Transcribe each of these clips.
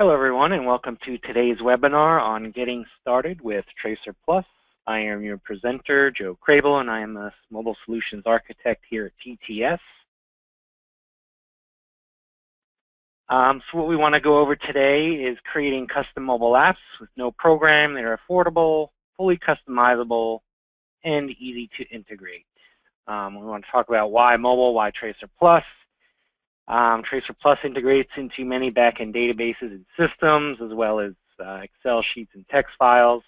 Hello everyone and welcome to today's webinar on getting started with TracerPlus. I am your presenter, Joe Kraebel, and I am a mobile solutions architect here at TTS. So what we want to go over today is creating custom mobile apps with no program that are affordable, fully customizable, and easy to integrate. We want to talk about why mobile, why TracerPlus. TracerPlus integrates into many back-end databases and systems, as well as Excel sheets and text files.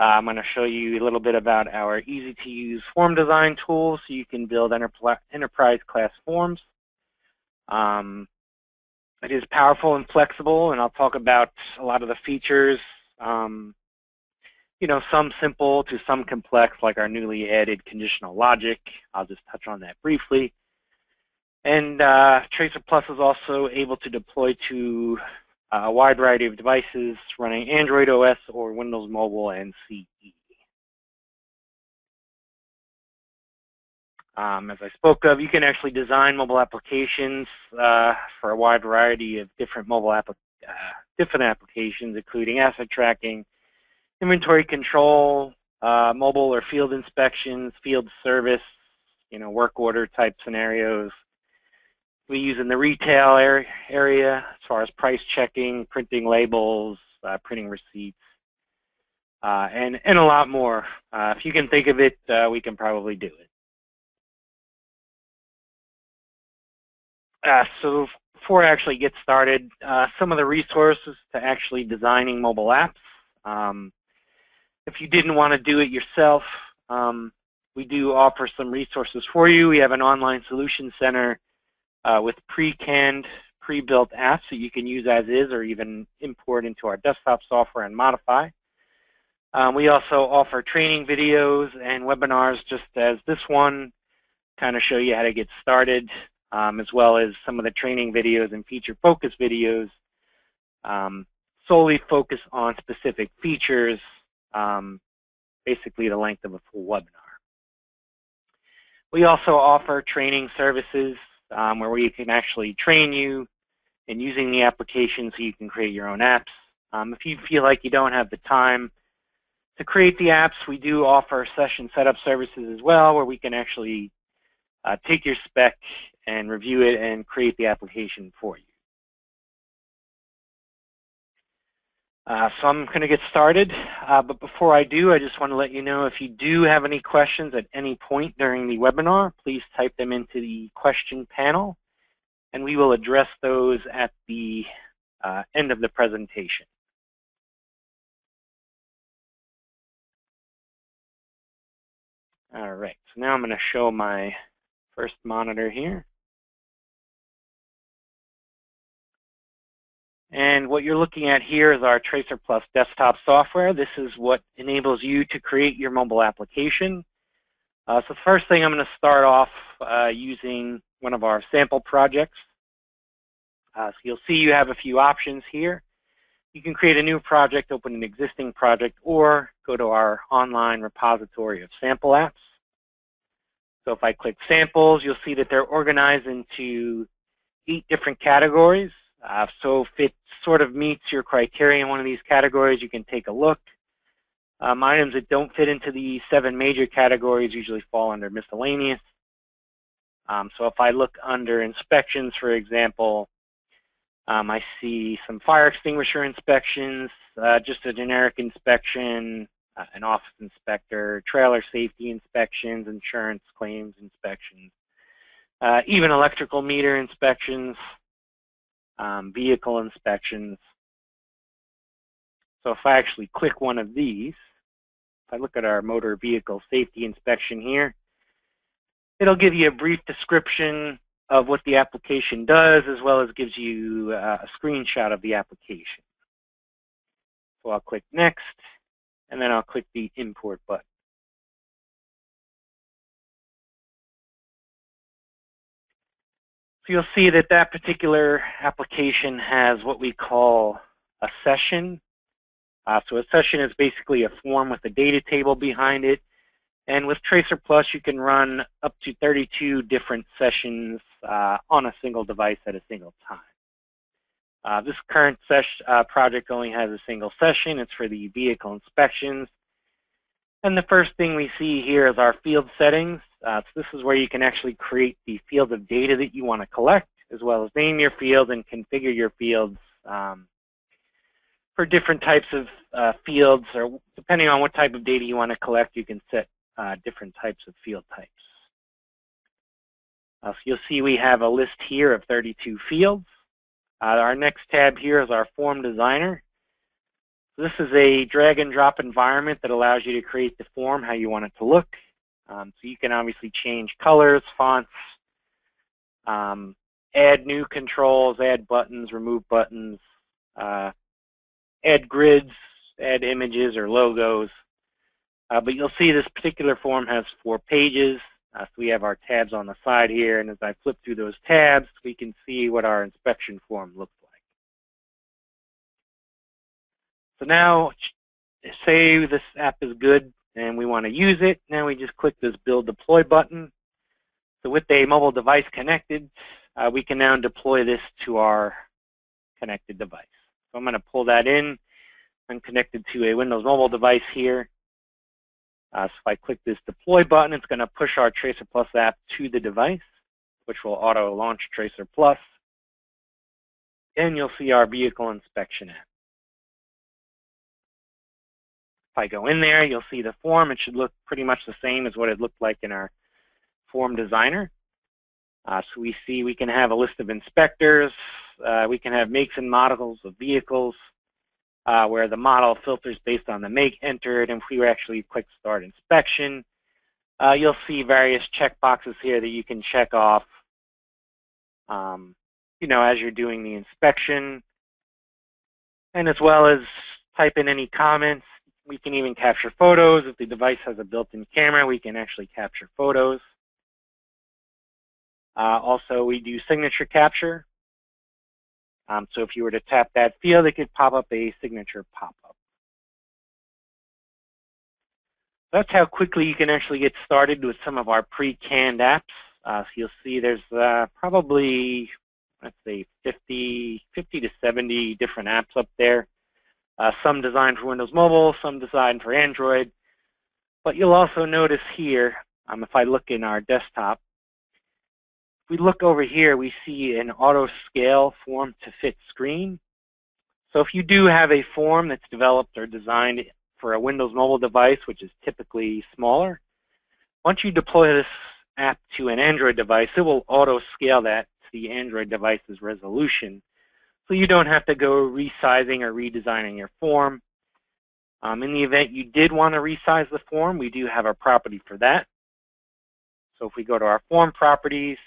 I'm going to show you a little bit about our easy-to-use form design tools, so you can build enterprise-class forms. It is powerful and flexible, and I'll talk about a lot of the features, you know, some simple to some complex, like our newly added conditional logic. I'll just touch on that briefly. And TracerPlus is also able to deploy to a wide variety of devices running Android OS or Windows Mobile and CE. As I spoke of, you can actually design mobile applications for a wide variety of different applications, including asset tracking, inventory control, mobile or field inspections, field service, you know, work order type scenarios. We use in the retail area as far as price checking, printing labels, printing receipts, and a lot more. If you can think of it, we can probably do it. So before I actually get started, some of the resources to actually designing mobile apps. If you didn't want to do it yourself, we do offer some resources for you. We have an online solution center with pre-canned, pre-built apps that you can use as is or even import into our desktop software and modify. We also offer training videos and webinars just as this one, kind of show you how to get started, as well as some of the training videos and feature focus videos, solely focus on specific features, basically the length of a full webinar. We also offer training services, where we can actually train you in using the application so you can create your own apps. If you feel like you don't have the time to create the apps, we do offer session setup services as well, where we can actually take your spec and review it and create the application for you. So I'm going to get started, but before I do, I just want to let you know if you do have any questions at any point during the webinar, please type them into the question panel, and we will address those at the end of the presentation. All right, so now I'm going to show my first monitor here. And what you're looking at here is our TracerPlus desktop software. This is what enables you to create your mobile application. So first thing, I'm going to start off using one of our sample projects. So you'll see you have a few options here. You can create a new project, open an existing project, or go to our online repository of sample apps. So if I click samples, you'll see that they're organized into 8 different categories. So if it sort of meets your criteria in one of these categories, you can take a look. Items that don't fit into the 7 major categories usually fall under miscellaneous. So if I look under inspections, for example, I see some fire extinguisher inspections, just a generic inspection, an office inspector, trailer safety inspections, insurance claims inspections, even electrical meter inspections. Vehicle inspections. So if I actually click one of these, if I look at our motor vehicle safety inspection here, it'll give you a brief description of what the application does, as well as gives you a screenshot of the application. So I'll click next, and then I'll click the import button. So you'll see that that particular application has what we call a session. So a session is basically a form with a data table behind it. And with TracerPlus, you can run up to 32 different sessions on a single device at a single time. This current project only has a single session. It's for the vehicle inspections. And the first thing we see here is our field settings. So this is where you can actually create the field of data that you want to collect, as well as name your field and configure your fields for different types of fields, or depending on what type of data you want to collect, you can set different types of field types. So you'll see we have a list here of 32 fields. Our next tab here is our form designer. So this is a drag and drop environment that allows you to create the form how you want it to look. So you can obviously change colors, fonts, add new controls, add buttons, remove buttons, add grids, add images or logos. But you'll see this particular form has 4 pages. So we have our tabs on the side here, and as I flip through those tabs, we can see what our inspection form looks like. So now, say this app is good and we want to use it, now we just click this Build Deploy button. So with a mobile device connected, we can now deploy this to our connected device. So I'm going to pull that in. I'm connected to a Windows Mobile device here. So if I click this deploy button, it's going to push our TracerPlus app to the device, which will auto-launch TracerPlus. And you'll see our vehicle inspection app. If I go in there, you'll see the form. It should look pretty much the same as what it looked like in our form designer. So we see we can have a list of inspectors. We can have makes and models of vehicles, where the model filters based on the make entered, and if we actually click Start Inspection, you'll see various checkboxes here that you can check off, you know, as you're doing the inspection, and as well as type in any comments. We can even capture photos. If the device has a built-in camera, we can actually capture photos. Also, we do signature capture. So if you were to tap that field, it could pop up a signature pop-up. That's how quickly you can actually get started with some of our pre-canned apps. So you'll see there's probably, let's say, 50 to 70 different apps up there. Some designed for Windows Mobile, some designed for Android. But you'll also notice here, if I look in our desktop, if we look over here, we see an auto scale form to fit screen. So if you do have a form that's developed or designed for a Windows Mobile device, which is typically smaller, once you deploy this app to an Android device, it will auto scale that to the Android device's resolution. So you don't have to go resizing or redesigning your form. In the event you did want to resize the form, we do have a property for that. So if we go to our form properties,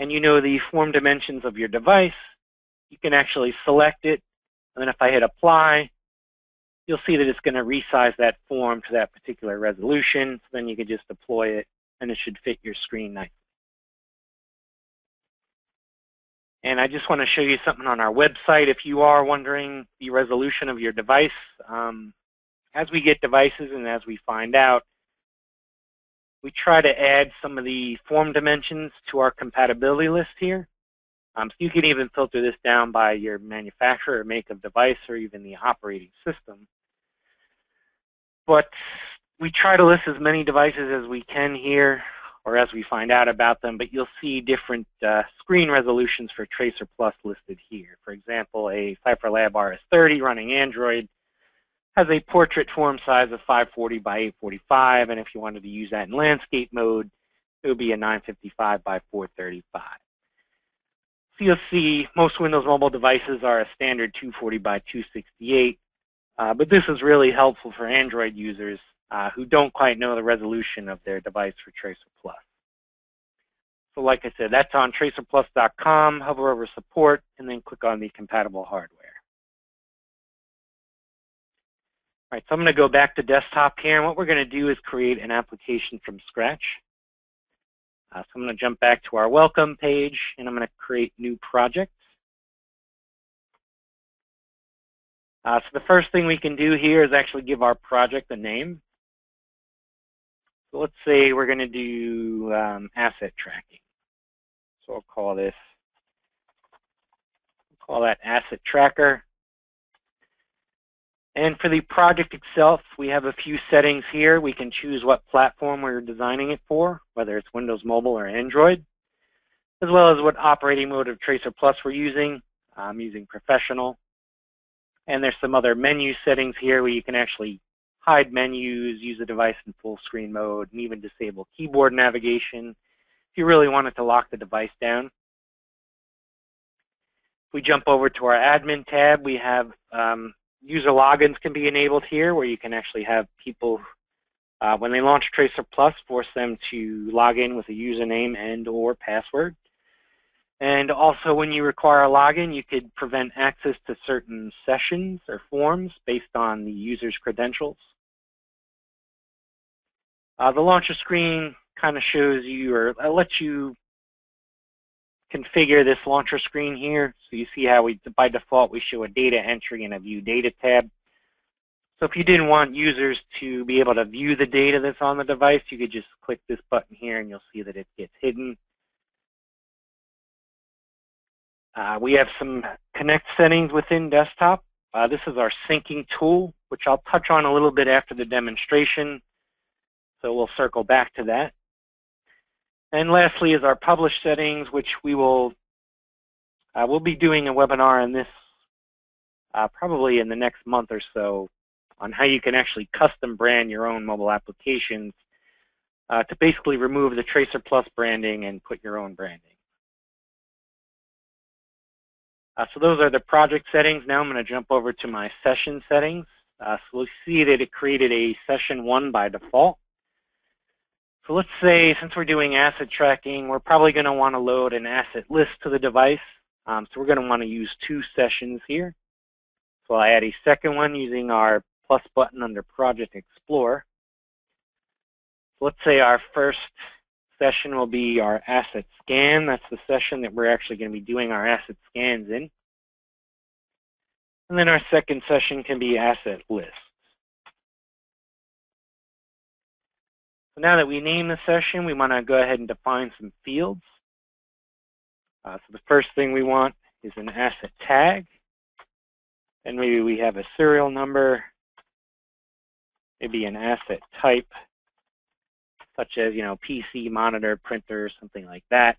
and you know the form dimensions of your device, you can actually select it, and then if I hit apply, you'll see that it's going to resize that form to that particular resolution, so then you can just deploy it, and it should fit your screen nicely. And I just want to show you something on our website if you are wondering the resolution of your device. As we get devices and as we find out, we try to add some of the form dimensions to our compatibility list here. So you can even filter this down by your manufacturer or make of device or even the operating system. But we try to list as many devices as we can here or as we find out about them, but you'll see different screen resolutions for TracerPlus listed here. For example, a CipherLab RS30 running Android has a portrait form size of 540 by 845, and if you wanted to use that in landscape mode, it would be a 955 by 435. So you'll see most Windows Mobile devices are a standard 240 by 268, but this is really helpful for Android users who don't quite know the resolution of their device for TracerPlus. So like I said, that's on TracerPlus.com, hover over Support, and then click on the compatible hardware. All right, so I'm going to go back to desktop here, and what we're going to do is create an application from scratch. So I'm going to jump back to our welcome page, and I'm going to create new project. So the first thing we can do here is actually give our project a name. So let's say we're going to do asset tracking. So I'll call this call that asset tracker. And for the project itself, we have a few settings here. We can choose what platform we're designing it for, whether it's Windows Mobile or Android, as well as what operating mode of TracerPlus we're using. I'm using Professional. And there's some other menu settings here where you can actually hide menus, use the device in full screen mode, and even disable keyboard navigation if you really wanted to lock the device down. If we jump over to our admin tab, we have user logins can be enabled here, where you can actually have people, when they launch TracerPlus, force them to log in with a username and/or password. And also, when you require a login, you could prevent access to certain sessions or forms based on the user's credentials. The launcher screen kind of shows you, or lets you configure this launcher screen here. So you see how we, by default, we show a data entry and a view data tab. So if you didn't want users to be able to view the data that's on the device, you could just click this button here and you'll see that it gets hidden. We have some connect settings within desktop. This is our syncing tool, which I'll touch on a little bit after the demonstration, so we'll circle back to that. And lastly is our publish settings, which we will we'll be doing a webinar on this probably in the next month or so, on how you can actually custom brand your own mobile applications to basically remove the TracerPlus branding and put your own branding. So those are the project settings. Now I'm going to jump over to my session settings. So we'll see that it created a session 1 by default. So let's say, since we're doing asset tracking, we're probably going to want to load an asset list to the device. So we're going to want to use 2 sessions here. So I'll add a second one using our plus button under Project Explorer. So let's say our first session will be our asset scan. That's the session that we're actually going to be doing our asset scans in. And then our second session can be asset list. So now that we name the session, we want to go ahead and define some fields. So the first thing we want is an asset tag. And maybe we have a serial number, maybe an asset type, such as, you know, PC, monitor, printer, something like that.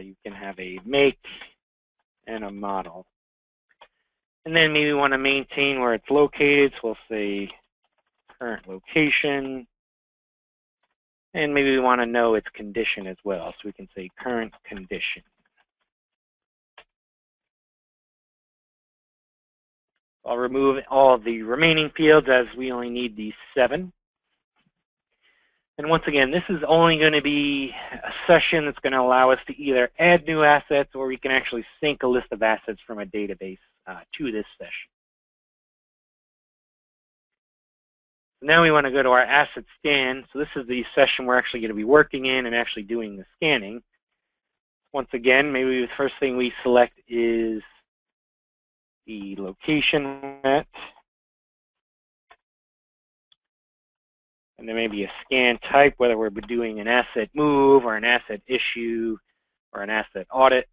You can have a make and a model. And then maybe we want to maintain where it's located, so we'll say current location, and maybe we want to know its condition as well, so we can say current condition. I'll remove all of the remaining fields as we only need these 7. And once again, this is only going to be a session that's going to allow us to either add new assets, or we can actually sync a list of assets from a database to this session. Now we want to go to our asset scan. So this is the session we're actually going to be working in and actually doing the scanning. Once again, maybe the first thing we select is the location at, and then maybe a scan type, whether we're doing an asset move or an asset issue or an asset audit.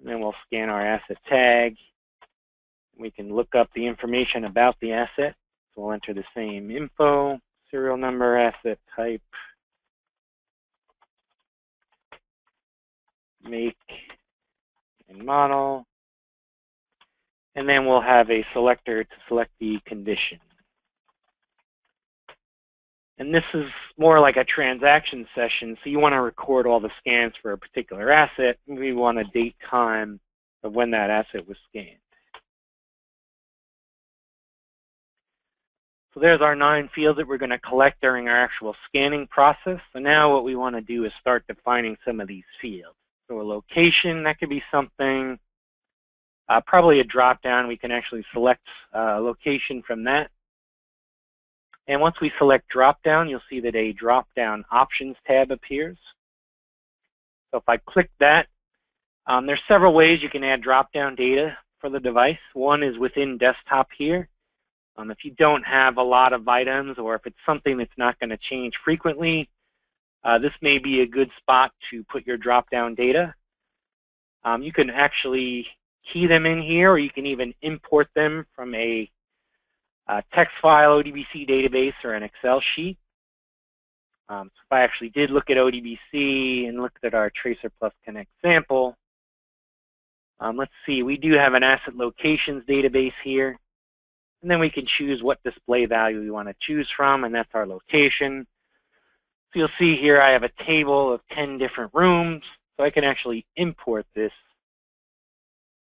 And then we'll scan our asset tag. We can look up the information about the asset. So we'll enter the same info, serial number, asset type, make, and model. And then we'll have a selector to select the condition. And this is more like a transaction session, so you want to record all the scans for a particular asset. We want a date, time of when that asset was scanned. So there's our 9 fields that we're going to collect during our actual scanning process. So now what we want to do is start defining some of these fields. So a location, that could be something, probably a drop-down. We can actually select a location from that. And once we select drop-down, you'll see that a drop-down options tab appears. So if I click that, there's several ways you can add drop-down data for the device. One is within desktop here. If you don't have a lot of items, or if it's something that's not going to change frequently, this may be a good spot to put your drop-down data. You can actually key them in here, or you can even import them from a text file ODBC database or an Excel sheet. So if I actually did look at ODBC and looked at our TracerPlus Connect sample, let's see, we do have an asset locations database here, and then we can choose what display value we want to choose from, and that's our location. So you'll see here I have a table of 10 different rooms, so I can actually import this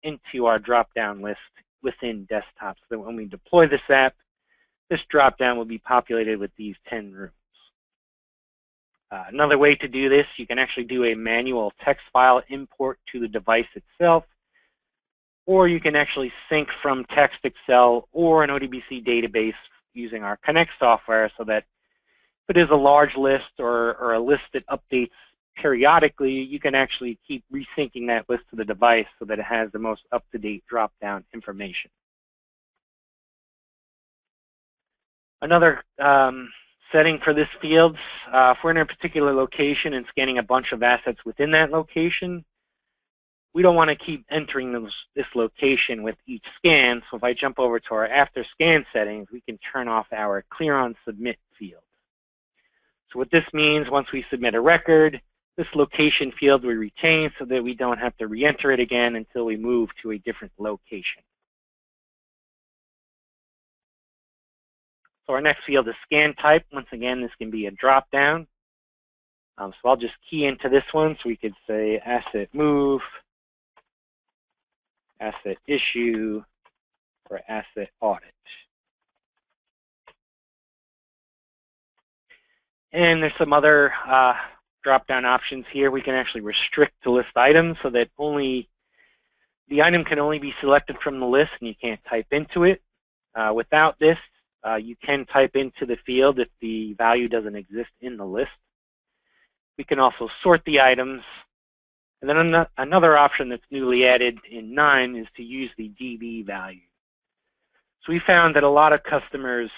into our drop-down list within desktop, so that when we deploy this app, this drop-down will be populated with these 10 rooms. Another way to do this, you can actually do a manual text file import to the device itself, or you can actually sync from text, Excel, or an ODBC database using our Connect software, so that if it is a large list or a list that updates periodically, you can actually keep resyncing that list to the device so that it has the most up-to-date drop-down information. Another setting for this field, if we're in a particular location and scanning a bunch of assets within that location, we don't want to keep entering this location with each scan, so if I jump over to our after scan settings, we can turn off our clear on submit field. So what this means, once we submit a record, this location field we retain so that we don't have to re-enter it again until we move to a different location. So our next field is scan type. Once again, this can be a drop-down. So I'll just key into this one. So we could say asset move, asset issue, or asset audit. And there's some other drop-down options here. We can actually restrict to list items so that only the item can only be selected from the list and you can't type into it. Without this, you can type into the field if the value doesn't exist in the list. We can also sort the items. And then another option that's newly added in 9 is to use the DB value. So we found that a lot of customers,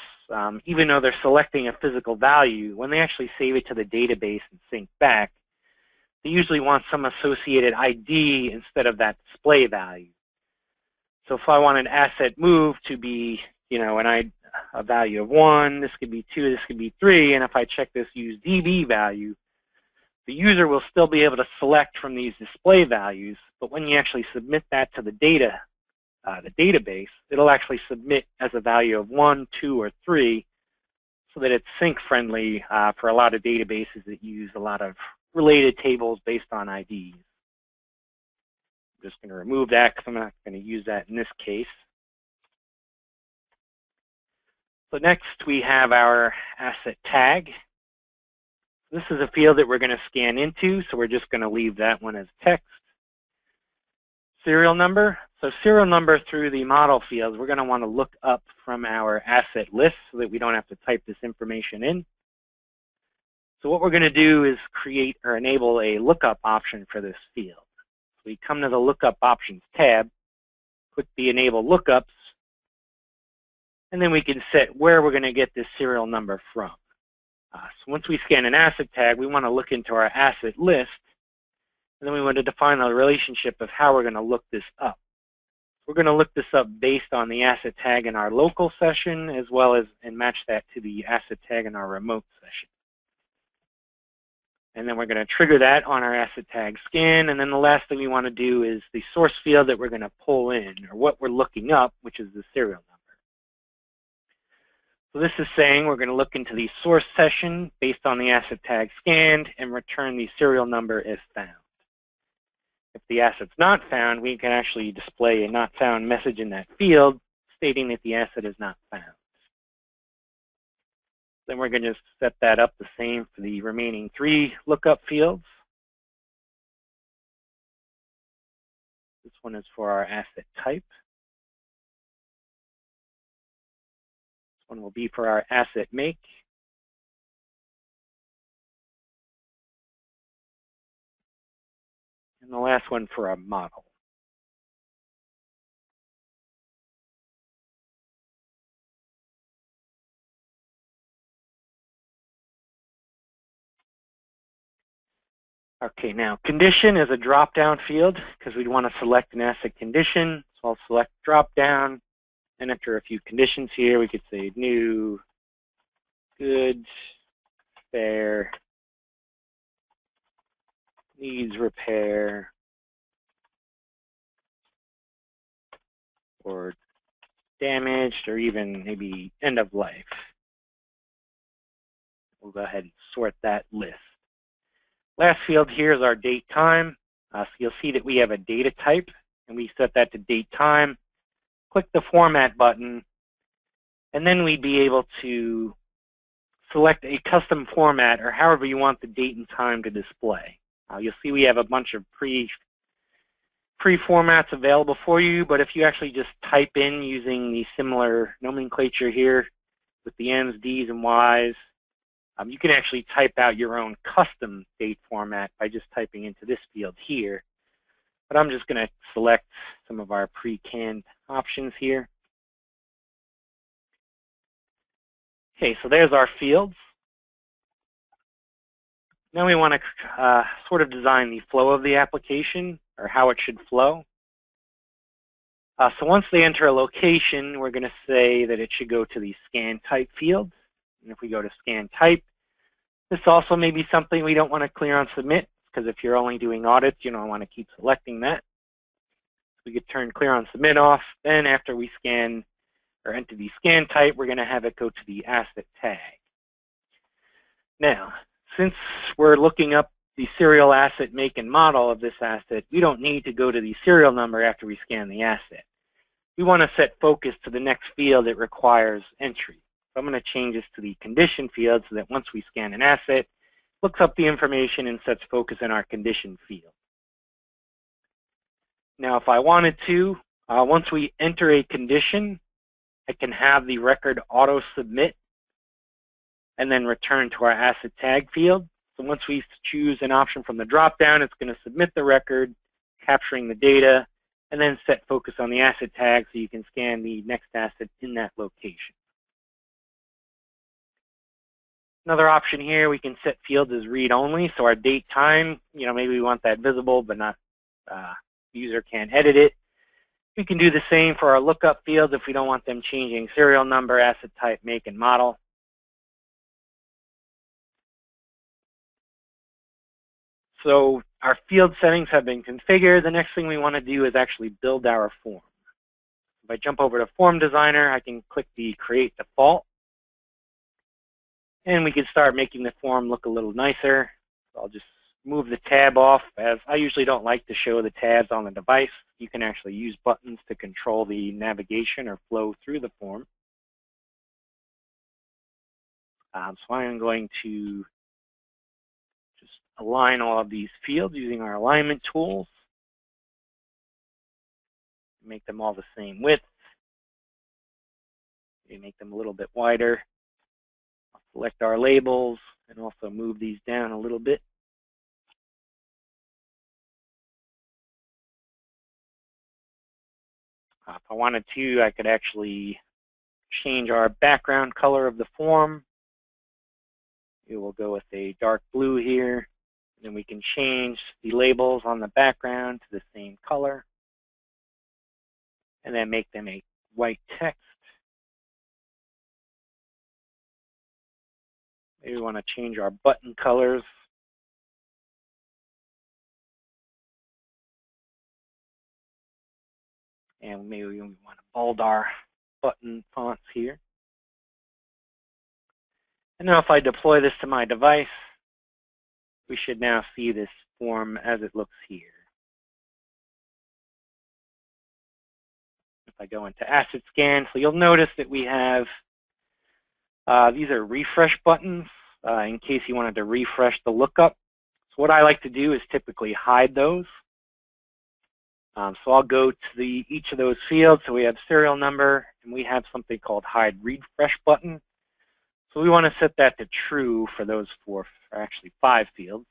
even though they're selecting a physical value, when they actually save it to the database and sync back, they usually want some associated ID instead of that display value. So if I want an asset move to be, you know, a value of 1, this could be 2, this could be 3, and if I check this use DB value, the user will still be able to select from these display values, but when you actually submit that to the data, the database, it'll actually submit as a value of 1, 2, or 3, so that it's sync friendly for a lot of databases that use a lot of related tables based on IDs. I'm just going to remove that because I'm not going to use that in this case. So next we have our asset tag. This is a field that we're going to scan into, so we're just going to leave that one as text. Serial number. So serial number through the model fields, we're going to want to look up from our asset list so that we don't have to type this information in. So what we're going to do is create or enable a lookup option for this field. So we come to the lookup options tab, click the enable lookups, and then we can set where we're going to get this serial number from. So once we scan an asset tag, we want to look into our asset list, and then we want to define the relationship of how we're going to look this up. We're going to look this up based on the asset tag in our local session, as well as and match that to the asset tag in our remote session. And then we're going to trigger that on our asset tag scan, and then the last thing we want to do is the source field that we're going to pull in, or what we're looking up, which is the serial number. So this is saying we're going to look into the source session based on the asset tag scanned and return the serial number if found. If the asset's not found, we can actually display a not found message in that field stating that the asset is not found. Then we're going to set that up the same for the remaining 3 lookup fields. This one is for our asset type. One will be for our asset make. And the last one for our model. Okay, now condition is a drop-down field because we want to select an asset condition. So I'll select drop-down and enter a few conditions here. We could say new, good, fair, needs repair, or damaged, or even maybe end of life. We'll go ahead and sort that list. Last field here is our date time. So you'll see that we have a data type, and we set that to date time. Click the format button, and then we'd be able to select a custom format or however you want the date and time to display. You'll see we have a bunch of pre-formats available for you, but if you actually just type in using the similar nomenclature here with the M's, D's, and Y's, you can actually type out your own custom date format by just typing into this field here. But I'm just going to select some of our pre-canned options here. Okay, so there's our fields. Now we want to sort of design the flow of the application, or how it should flow. So once they enter a location, we're going to say that it should go to the scan type field. And if we go to scan type, this also may be something we don't want to clear on submit, because if you're only doing audits, you don't want to keep selecting that. We could turn clear on submit off. Then after we scan or enter the scan type, we're going to have it go to the asset tag. Now, since we're looking up the serial asset make and model of this asset, we don't need to go to the serial number after we scan the asset. We want to set focus to the next field that requires entry. So I'm going to change this to the condition field so that once we scan an asset, it looks up the information and sets focus in our condition field. Now if I wanted to, once we enter a condition, I can have the record auto submit and then return to our asset tag field. So once we choose an option from the drop-down, it's going to submit the record, capturing the data, and then set focus on the asset tag so you can scan the next asset in that location. Another option here, we can set fields as read-only, so our date time, you know, maybe we want that visible, but not user can't edit it. We can do the same for our lookup fields if we don't want them changing serial number, asset type, make, and model. So our field settings have been configured. The next thing we want to do is actually build our form. If I jump over to Form Designer, I can click the Create Default. And we can start making the form look a little nicer. So I'll just move the tab off, as I usually don't like to show the tabs on the device. You can actually use buttons to control the navigation or flow through the form. So I'm going to align all of these fields using our alignment tools. Make them all the same width. Maybe make them a little bit wider. I'll select our labels and also move these down a little bit. If I wanted to, I could actually change our background color of the form. It will go with a dark blue here. Then we can change the labels on the background to the same color and then make them a white text. Maybe we want to change our button colors. And maybe we want to bold our button fonts here. And now if I deploy this to my device, we should now see this form as it looks here. If I go into Asset Scan, so you'll notice that we have, these are refresh buttons in case you wanted to refresh the lookup. So what I like to do is typically hide those. So I'll go to each of those fields. So we have serial number, and we have something called Hide Refresh button. So we want to set that to true for those four, or actually 5 fields.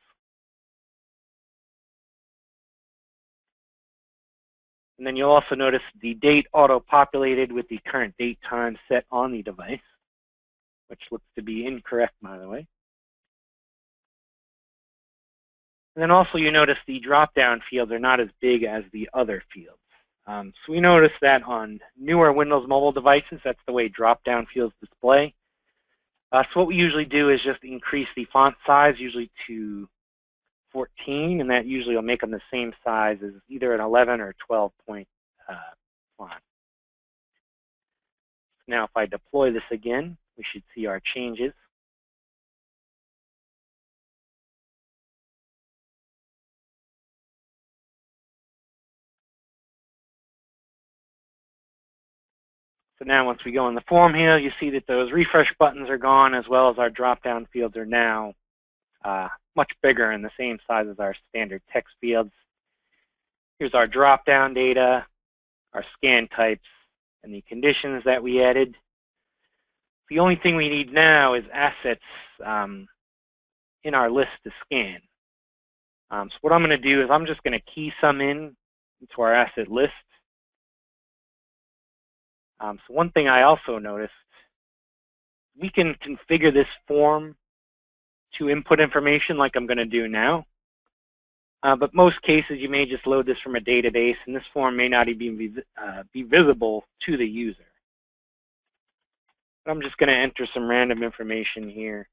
And then you'll also notice the date auto-populated with the current date time set on the device, which looks to be incorrect, by the way. And then also you notice the drop-down fields are not as big as the other fields. So we notice that on newer Windows Mobile devices, that's the way drop-down fields display. So what we usually do is just increase the font size, usually to 14, and that usually will make them the same size as either an 11 or 12-point font. Now if I deploy this again, we should see our changes. So now once we go in the form here, you see that those refresh buttons are gone, as well as our drop-down fields are now much bigger and the same size as our standard text fields. Here's our drop-down data, our scan types, and the conditions that we added. The only thing we need now is assets in our list to scan. So what I'm going to do is I'm just going to key some in into our asset list. So one thing I also noticed, we can configure this form to input information like I'm going to do now. But most cases, you may just load this from a database, and this form may not even be visible to the user. But I'm just going to enter some random information here.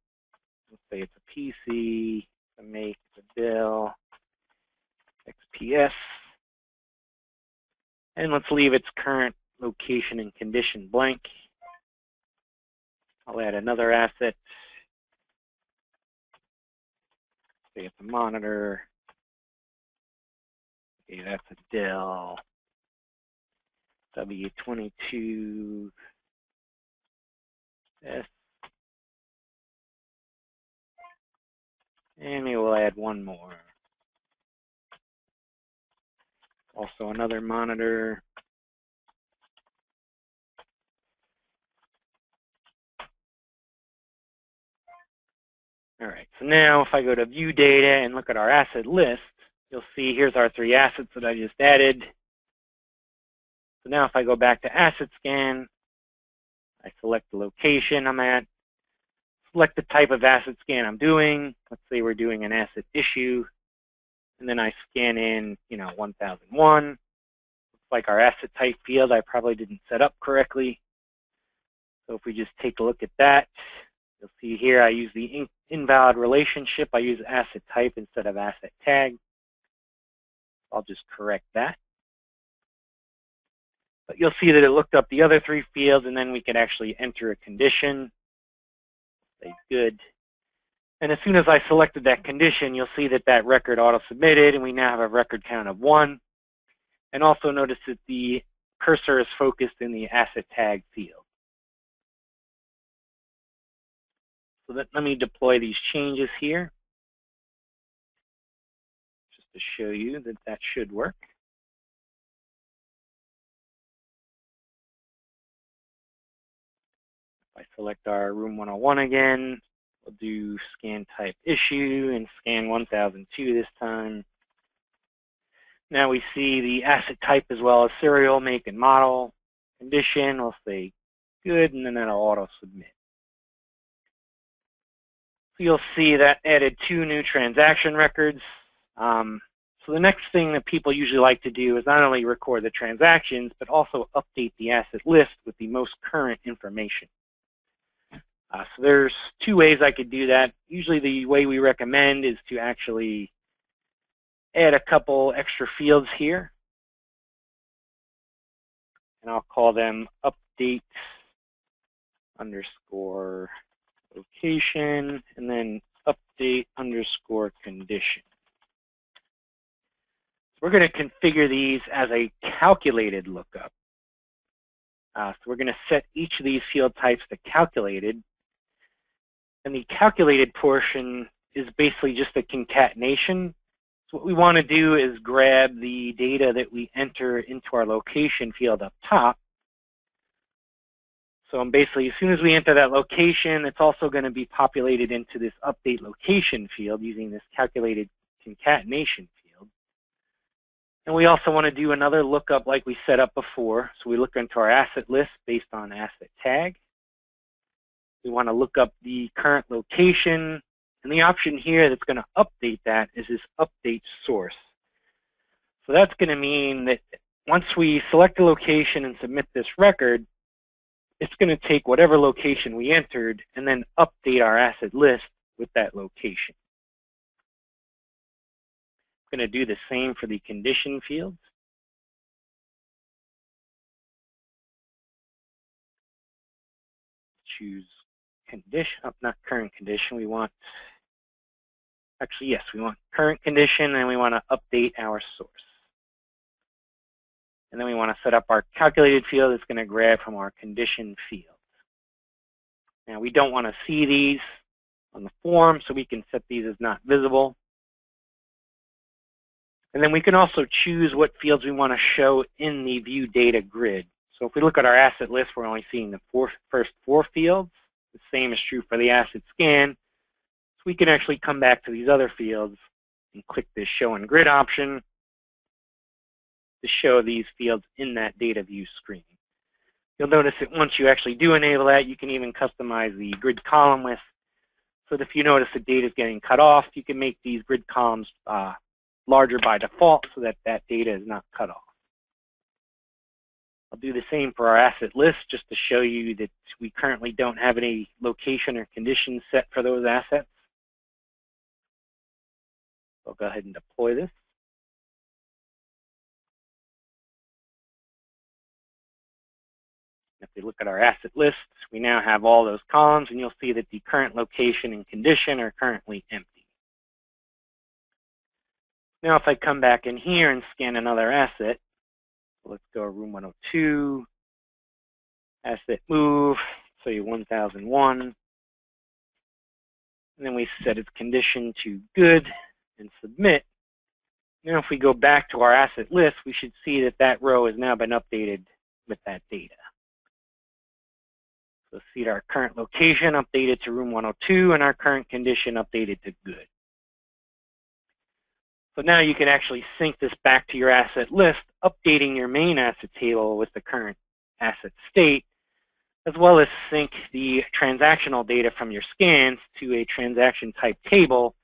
Let's say it's a PC, a make, a bill, XPS, and let's leave its current location and condition blank. I'll add another asset. Say it's a monitor. Okay, that's a Dell W22S. And maybe we'll add one more. Also another monitor. All right, so now if I go to view data and look at our asset list, you'll see here's our three assets that I just added. So now if I go back to asset scan, I select the location I'm at, select the type of asset scan I'm doing. Let's say we're doing an asset issue, and then I scan in, 1001. Looks like our asset type field I probably didn't set up correctly. So if we just take a look at that, you'll see here I use the invalid relationship. I use asset type instead of asset tag. I'll just correct that. But you'll see that it looked up the other three fields, and then we can actually enter a condition. Say good. And as soon as I selected that condition, you'll see that that record auto-submitted, and we now have a record count of 1. And also notice that the cursor is focused in the asset tag field. So let me deploy these changes here just to show you that that should work. If I select our room 101 again, we'll do scan type issue and scan 1002 this time. Now we see the asset type as well as serial, make, and model. Condition, we'll say good, and then that'll auto-submit. You'll see that added 2 new transaction records. So the next thing that people usually like to do is not only record the transactions, but also update the asset list with the most current information. So there's 2 ways I could do that. Usually the way we recommend is to actually add a couple extra fields here. And I'll call them update underscore location, and then update underscore condition. So we're going to configure these as a calculated lookup. So we're going to set each of these field types to calculated. And the calculated portion is basically just a concatenation. So what we want to do is grab the data that we enter into our location field up top. So basically, as soon as we enter that location, it's also going to be populated into this update location field using this calculated concatenation field. And we also want to do another lookup like we set up before. So we look into our asset list based on asset tag. We want to look up the current location And the option here that's going to update that is this update source. So that's going to mean that once we select a location and submit this record, it's going to take whatever location we entered and then update our asset list with that location. I'm going to do the same for the condition fields. Choose condition, not current condition. We want, actually, yes, we want current condition, and we want to update our source. And then we want to set up our calculated field that's going to grab from our condition field. Now, we don't want to see these on the form, so we can set these as not visible. And then we can also choose what fields we want to show in the view data grid. So if we look at our asset list, we're only seeing the first four fields. The same is true for the asset scan. So we can actually come back to these other fields and click this Show in Grid option to show these fields in that data view screen. You'll notice that once you actually do enable that, you can even customize the grid column width. So that if you notice the data is getting cut off, you can make these grid columns larger by default so that that data is not cut off. I'll do the same for our asset list just to show you that we currently don't have any location or condition set for those assets. I'll go ahead and deploy this. If we look at our asset list, we now have all those columns, and you'll see that the current location and condition are currently empty. Now if I come back in here and scan another asset, let's go room 102, asset move, so you 1001, and then we set its condition to good and submit. Now if we go back to our asset list, we should see that that row has now been updated with that data. So see our current location updated to room 102 and our current condition updated to good. So now you can actually sync this back to your asset list, updating your main asset table with the current asset state, as well as sync the transactional data from your scans to a transaction type table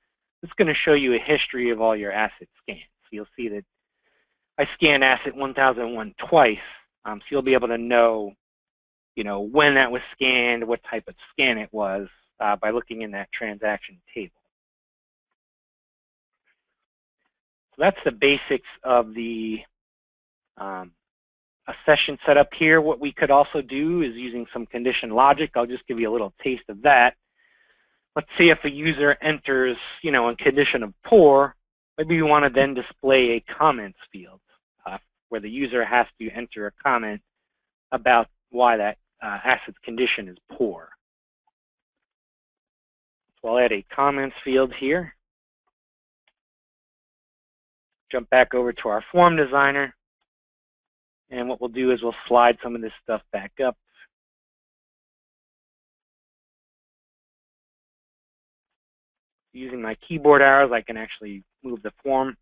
that's going to show you a history of all your asset scans. So you'll see that I scanned asset 1001 twice, so you'll be able to know when that was scanned, what type of scan it was by looking in that transaction table. So that's the basics of the a session setup here. What we could also do is using some condition logic. I'll just give you a little taste of that. Let's see if a user enters, a condition of poor, maybe we want to then display a comments field where the user has to enter a comment about why that asset's condition is poor. So I'll add a comments field here. Jump back over to our form designer, and what we'll do is we'll slide some of this stuff back up. Using my keyboard arrows, I can actually move the form.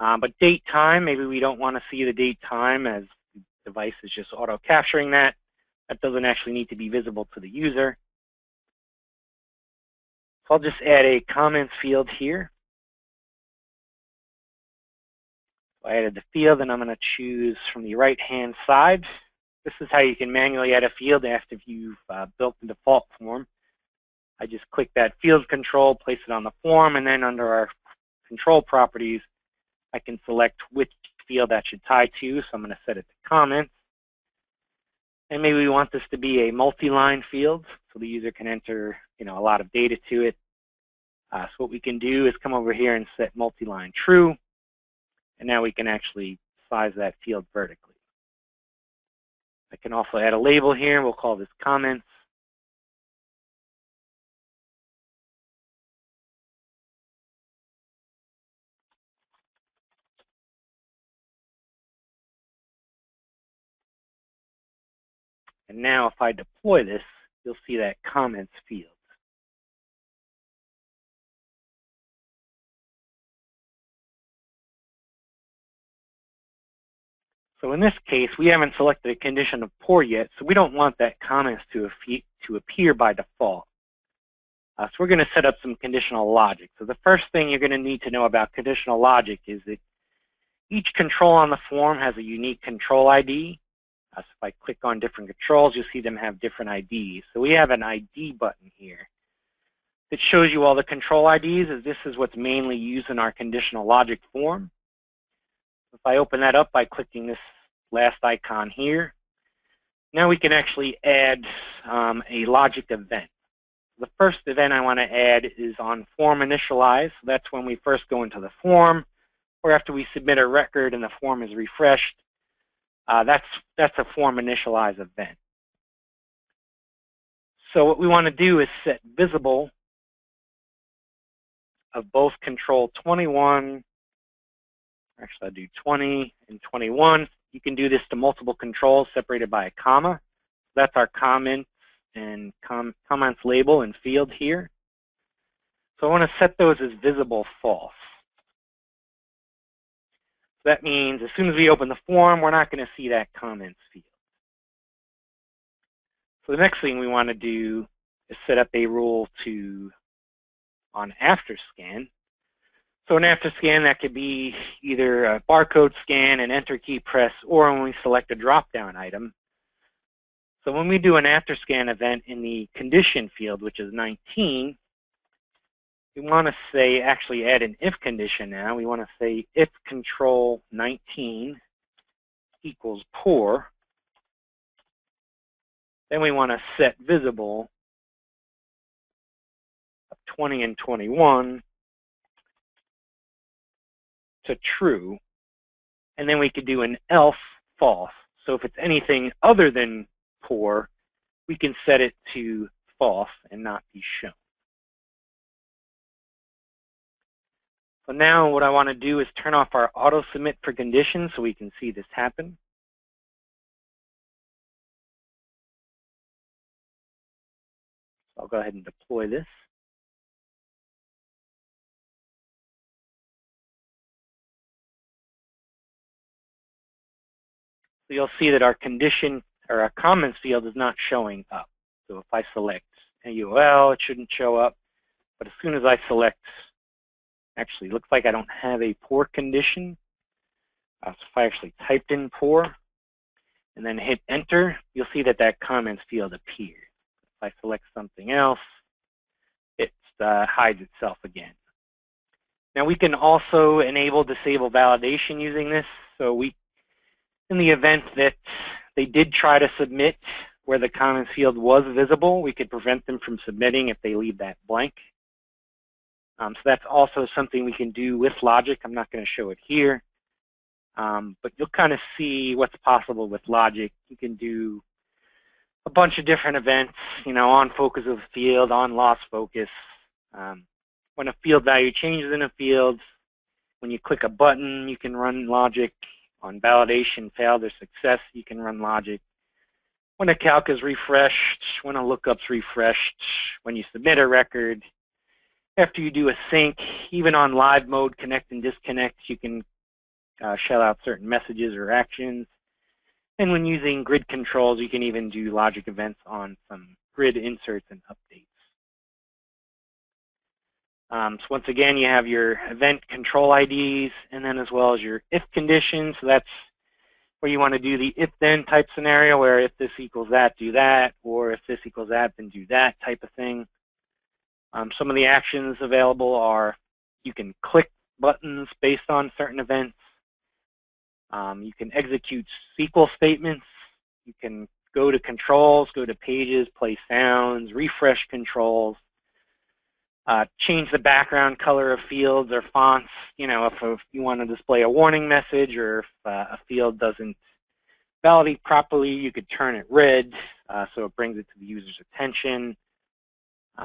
But date time, maybe we don't want to see the date time as the device is just auto capturing that. That doesn't actually need to be visible to the user. So I'll just add a comments field here. I added the field, and I'm going to choose from the right-hand side. This is how you can manually add a field after you've built the default form. I just click that field control, place it on the form, and then under our control properties, I can select which field that should tie to. So I'm going to set it to comments. And maybe we want this to be a multi-line field, so the user can enter a lot of data to it. So what we can do is come over here and set multi-line true. And now we can actually size that field vertically. I can also add a label here. We'll call this comments. And now if I deploy this, you'll see that comments field. So in this case, we haven't selected a condition of poor yet, so we don't want that comments to appear by default. So we're going to set up some conditional logic. So the first thing you're going to need to know about conditional logic is that each control on the form has a unique control ID. So if I click on different controls, you'll see them have different IDs. So we have an ID button here that shows you all the control IDs, as this is what's mainly used in our conditional logic form. If I open that up by clicking this last icon here, now we can actually add a logic event. The first event I want to add is on form initialize. So that's when we first go into the form, or after we submit a record and the form is refreshed. That's a form initialize event. So what we want to do is set visible of both control 21, actually I'll do 20 and 21. You can do this to multiple controls separated by a comma. That's our comment and comments label and field here. So I want to set those as visible false. So that means as soon as we open the form, we're not going to see that comments field. So the next thing we want to do is set up a rule to on after scan. So an after scan, that could be either a barcode scan, an enter key press, or when we select a drop-down item. So when we do an after scan event in the condition field, which is 19, we want to say, actually add an if condition now. We want to say if control 19 equals poor, then we want to set visible 20 and 21 to true, and then we could do an else false. So if it's anything other than poor, we can set it to false and not be shown. So now what I want to do is turn off our auto submit for conditions so we can see this happen. So I'll go ahead and deploy this. So you'll see that our condition or our comments field is not showing up. So if I select AUL, it shouldn't show up. But as soon as I select, actually, it looks like I don't have a poor condition. So if I actually typed in poor and then hit enter, you'll see that that comments field appears. If I select something else, it hides itself again. Now we can also enable disable validation using this. So we, in the event that they did try to submit where the comments field was visible, we could prevent them from submitting if they leave that blank. So that's also something we can do with logic. I'm not going to show it here, but you'll kind of see what's possible with logic. You can do a bunch of different events, you know, on focus of a field, on lost focus. When a field value changes in a field, when you click a button, you can run logic. On validation, failed or success, you can run logic. When a calc is refreshed, when a lookup's refreshed, when you submit a record, after you do a sync, even on live mode, connect and disconnect, you can shell out certain messages or actions. And when using grid controls, you can even do logic events on some grid inserts and updates. So once again, you have your event control IDs, and then as well as your if condition. So that's where you want to do the if-then type scenario, where if this equals that, do that, or if this equals that, then do that type of thing. Some of the actions available are you can click buttons based on certain events. You can execute SQL statements. You can go to controls, go to pages, play sounds, refresh controls. Change the background color of fields or fonts, you know, if you want to display a warning message or if a field doesn't validate properly, you could turn it red so it brings it to the user's attention.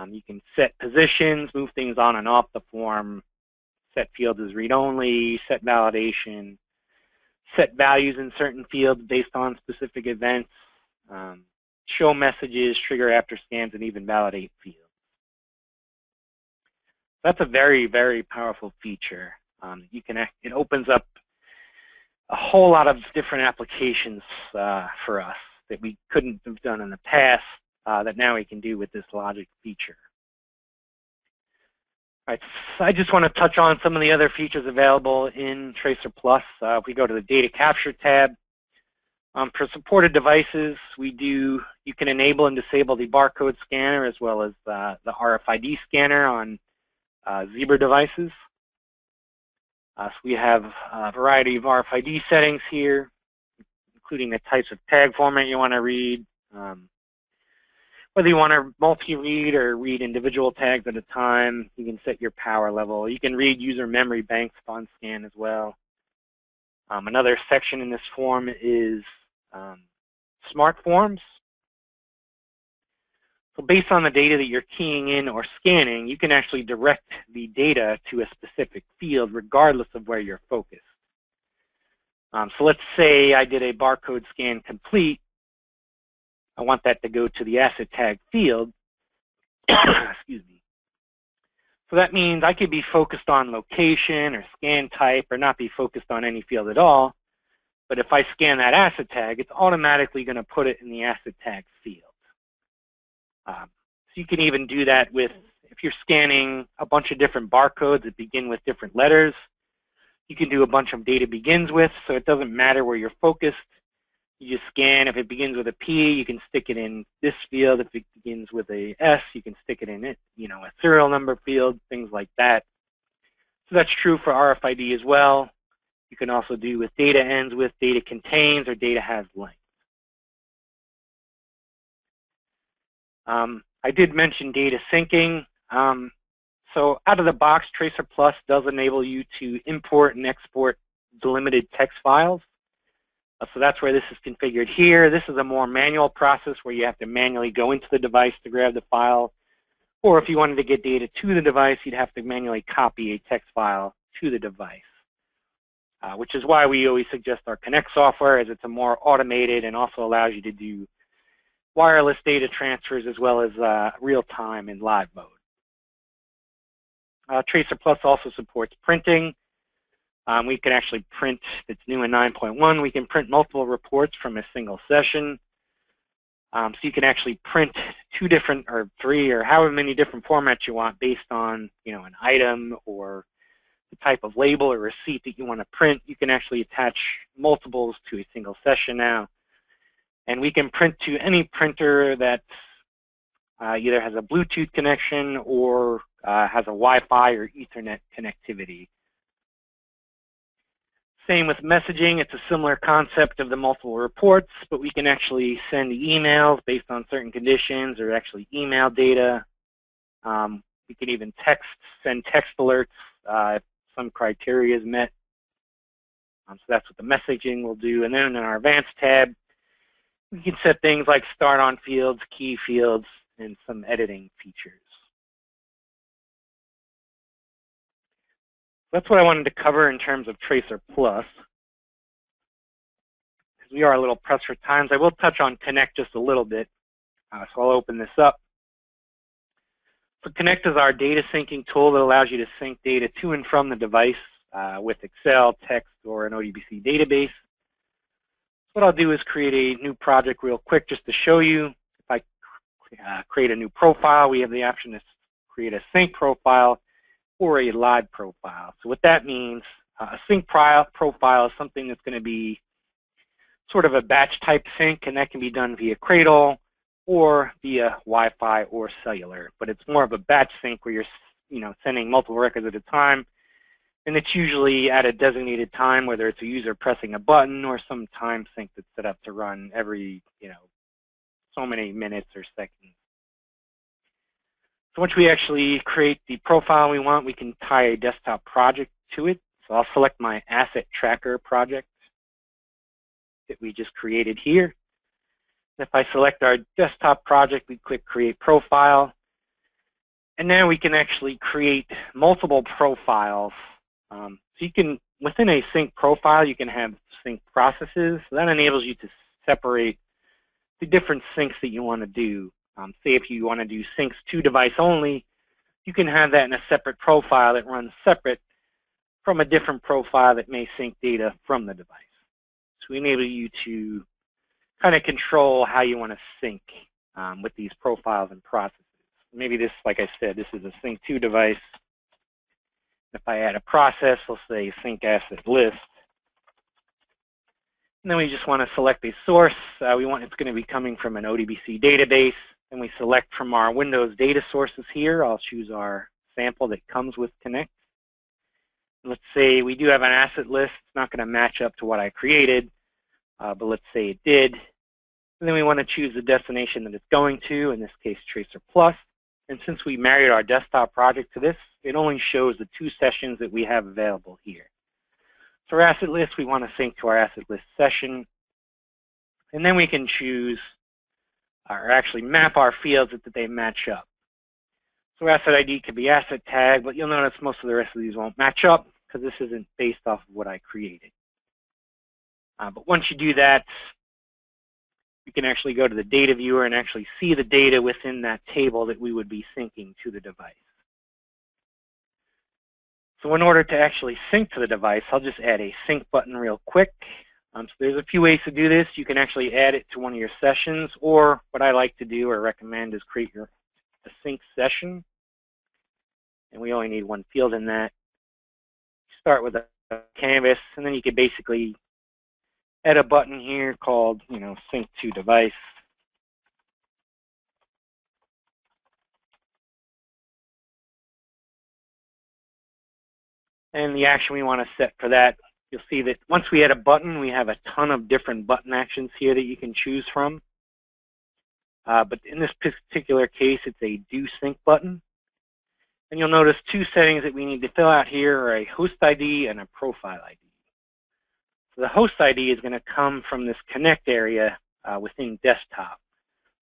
You can set positions, move things on and off the form, set fields as read-only, set validation, set values in certain fields based on specific events, show messages, trigger after scans, and even validate fields. That's a very, very powerful feature. You can it opens up a whole lot of different applications for us that we couldn't have done in the past that now we can do with this logic feature. All right, so I just want to touch on some of the other features available in TracerPlus. If we go to the Data Capture tab, for supported devices, you can enable and disable the barcode scanner as well as the RFID scanner on Zebra devices. So we have a variety of RFID settings here, including the types of tag format you want to read, whether you want to multi-read or read individual tags at a time. You can set your power level. You can read user memory banks upon scan as well. Another section in this form is smart forms. So based on the data that you're keying in or scanning, you can actually direct the data to a specific field regardless of where you're focused. So let's say I did a barcode scan complete. I want that to go to the asset tag field. Excuse me. So that means I could be focused on location or scan type or not be focused on any field at all. But if I scan that asset tag, it's automatically going to put it in the asset tag field. So you can even do that with, if you're scanning a bunch of different barcodes that begin with different letters, you can do a bunch of data begins with, so it doesn't matter where you're focused. You just scan. If it begins with a P, you can stick it in this field. If it begins with a S, you can stick it in it, you know, a serial number field, things like that. So that's true for RFID as well. You can also do with data ends with, data contains, or data has length. I did mention data syncing. So out of the box, TracerPlus does enable you to import and export delimited text files. So that's where this is configured here. This is a more manual process where you have to manually go into the device to grab the file. Or if you wanted to get data to the device, you'd have to manually copy a text file to the device, which is why we always suggest our Connect software, as it's a more automated and also allows you to do wireless data transfers as well as real-time and live mode. TracerPlus also supports printing. We can actually print, it's new in 9.1, we can print multiple reports from a single session. So you can actually print two different or three or however many different formats you want based on, you know, an item or the type of label or receipt that you want to print. You can actually attach multiples to a single session now. And we can print to any printer that either has a Bluetooth connection or has a Wi-Fi or Ethernet connectivity. Same with messaging. It's a similar concept of the multiple reports, but we can actually send emails based on certain conditions or actually email data. We can even text, send text alerts if some criteria is met. So that's what the messaging will do. And then in our advanced tab, we can set things like start on fields, key fields, and some editing features. That's what I wanted to cover in terms of TracerPlus. We are a little pressed for time. I will touch on Connect just a little bit, so I'll open this up. So Connect is our data syncing tool that allows you to sync data to and from the device with Excel, text, or an ODBC database. So what I'll do is create a new project real quick just to show you. If I create a new profile, we have the option to create a sync profile or a live profile. So what that means, a sync profile is something that's going to be sort of a batch type sync, and that can be done via Cradle or via Wi-Fi or cellular. But it's more of a batch sync where you're, you know, sending multiple records at a time, and it's usually at a designated time, whether it's a user pressing a button or some time sync that's set up to run every, you know, so many minutes or seconds. So once we actually create the profile we want, we can tie a desktop project to it. So I'll select my asset tracker project that we just created here. If I select our desktop project, we click create profile. And now we can actually create multiple profiles. So you can, within a sync profile, you can have sync processes. So that enables you to separate the different syncs that you want to do. Say if you want to do syncs to device only, you can have that in a separate profile that runs separate from a different profile that may sync data from the device. So we enable you to kind of control how you want to sync with these profiles and processes. Maybe this, like I said, this is a sync to device, If I add a process, let's say sync asset list, and then we just want to select a source. It's going to be coming from an ODBC database, and we select from our Windows data sources here. I'll choose our sample that comes with Connect. Let's say we do have an asset list. It's not going to match up to what I created, but let's say it did. And then we want to choose the destination that it's going to, in this case TracerPlus. And since we married our desktop project to this, it only shows the two sessions that we have available here. So our asset list, we want to sync to our asset list session. And then we can choose, or actually map our fields that they match up. So asset ID could be asset tag, but you'll notice most of the rest of these won't match up because this isn't based off of what I created. But once you do that, you can actually go to the data viewer and actually see the data within that table that we would be syncing to the device. So in order to actually sync to the device, I'll just add a sync button real quick. So there's a few ways to do this. You can actually add it to one of your sessions, or what I like to do or recommend is create a sync session. And we only need one field in that. Start with a canvas, and then you can basically add a button here called, you know, sync to device. And the action we want to set for that, you'll see that once we add a button, we have a ton of different button actions here that you can choose from. But in this particular case, it's a do sync button. And you'll notice two settings that we need to fill out here are a host ID and a profile ID. So the host ID is going to come from this Connect area within desktop.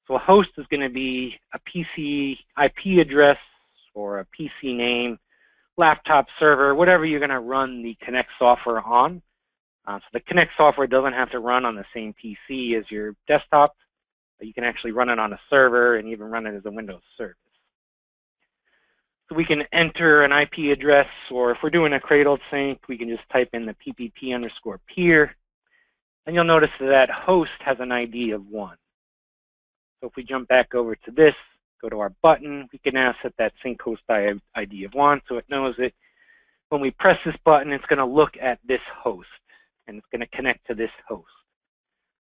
So a host is going to be a PC IP address or a PC name, laptop server, whatever you're going to run the Connect software on. So the Connect software doesn't have to run on the same PC as your desktop. You can actually run it on a server and even run it as a Windows service. So we can enter an IP address, or if we're doing a cradle sync, we can just type in the PPP_peer, and you'll notice that host has an ID of 1. So if we jump back over to this, go to our button, we can now set that sync host ID of 1, so it knows that when we press this button, it's going to look at this host, and it's going to connect to this host.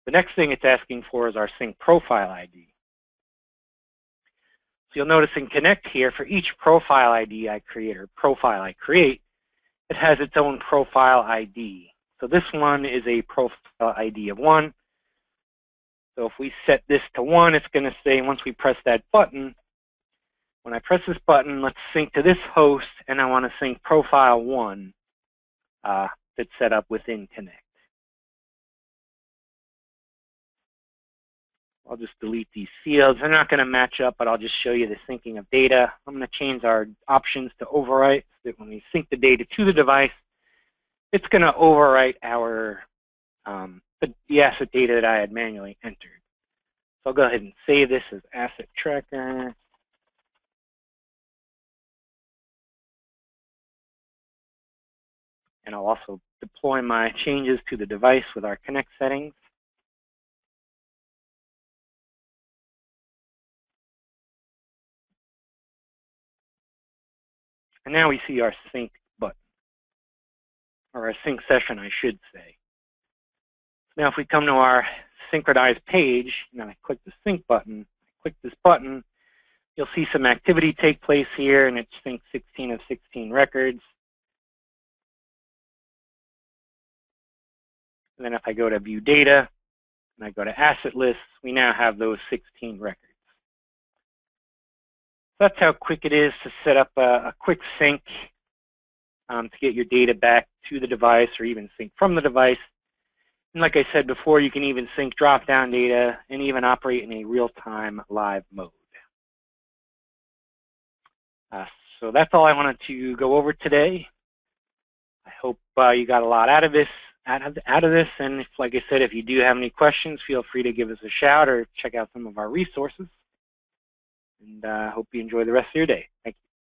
The next thing it's asking for is our sync profile ID. So you'll notice in Connect here, for each profile ID I create, or profile I create, it has its own profile ID. So this one is a profile ID of 1. So if we set this to 1, it's going to say once we press that button, when I press this button, let's sync to this host, and I want to sync profile 1 that's set up within Connect. I'll just delete these fields. They're not going to match up, but I'll just show you the syncing of data. I'm going to change our options to overwrite so that when we sync the data to the device, it's going to overwrite our the asset data that I had manually entered. So I'll go ahead and save this as asset tracker. And I'll also deploy my changes to the device with our Connect settings. And now we see our sync button, or our sync session, I should say. Now if we come to our synchronized page, and I click the sync button, you'll see some activity take place here, and it syncs 16 of 16 records. And then if I go to View Data, and I go to Asset Lists, we now have those 16 records. That's how quick it is to set up a quick sync to get your data back to the device or even sync from the device. And like I said before, you can even sync drop-down data and even operate in a real-time live mode. So that's all I wanted to go over today. I hope you got a lot out of this. And if, like I said, if you do have any questions, feel free to give us a shout or check out some of our resources. And I hope you enjoy the rest of your day. Thank you.